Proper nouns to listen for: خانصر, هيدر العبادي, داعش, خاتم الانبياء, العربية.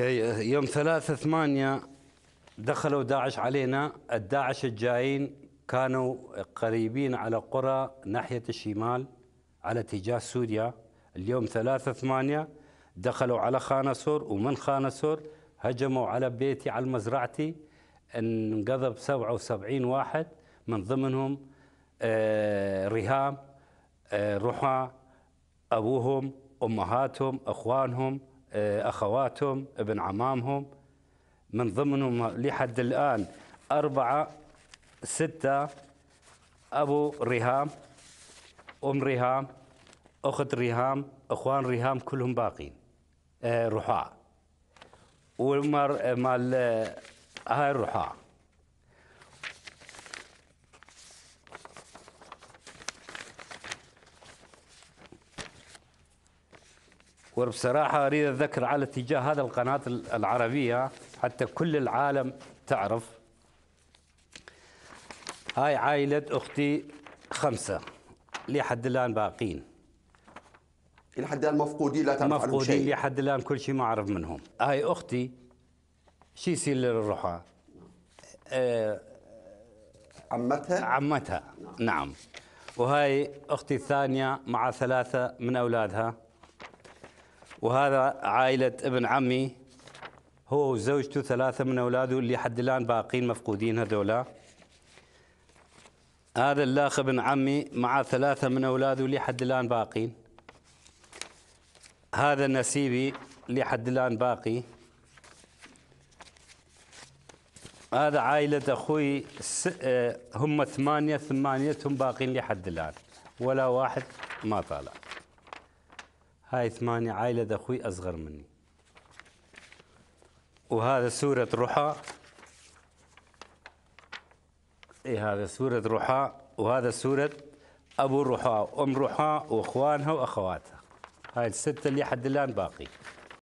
هي يوم 3/8 دخلوا داعش علينا. الداعش الجايين كانوا قريبين على قرى ناحية الشمال على اتجاه سوريا. اليوم 3/8 دخلوا على خانصر، ومن خانصر هجموا على بيتي على مزرعتي، انقذب 77 واحد، من ضمنهم رهام، رحى، أبوهم، أمهاتهم، أخوانهم، أخواتهم، ابن عمامهم، من ضمنهم لحد الآن 4، 6 أبو رهام، أم رهام، أخت رهام، أخوان رهام، كلهم باقين رحاة. والمر مال هاي الرحاة وبصراحة أريد أذكر على اتجاه هذا القناة العربية حتى كل العالم تعرف. هاي عائلة أختي 5 لحد الآن باقين، لحد الآن مفقودين، لا تعرف عنهم شيء، مفقودين لحد الآن، كل شيء ما أعرف منهم. هاي أختي شي يصير للرحى، عمتها؟ عمتها نعم. وهاي أختي الثانية مع 3 من أولادها. وهذا عائلة ابن عمي، هو وزوجته 3 من أولاده اللي حد الآن باقين مفقودين هذولا. هذا الأخ ابن عمي مع 3 من أولاده اللي حد الآن باقين. هذا نسيبي اللي حد الآن باقي. هذا عائلة أخوي، هم 8، 8 باقين لحد الآن، ولا واحد ما طالع. هاي 8 عائلة أخوي أصغر مني. وهذا سورة رحى، هذا سورة رحى، وهذا سورة أبو رحى، أم رحى، وإخوانها وأخواتها. هاي 6 اللي حد الآن باقي.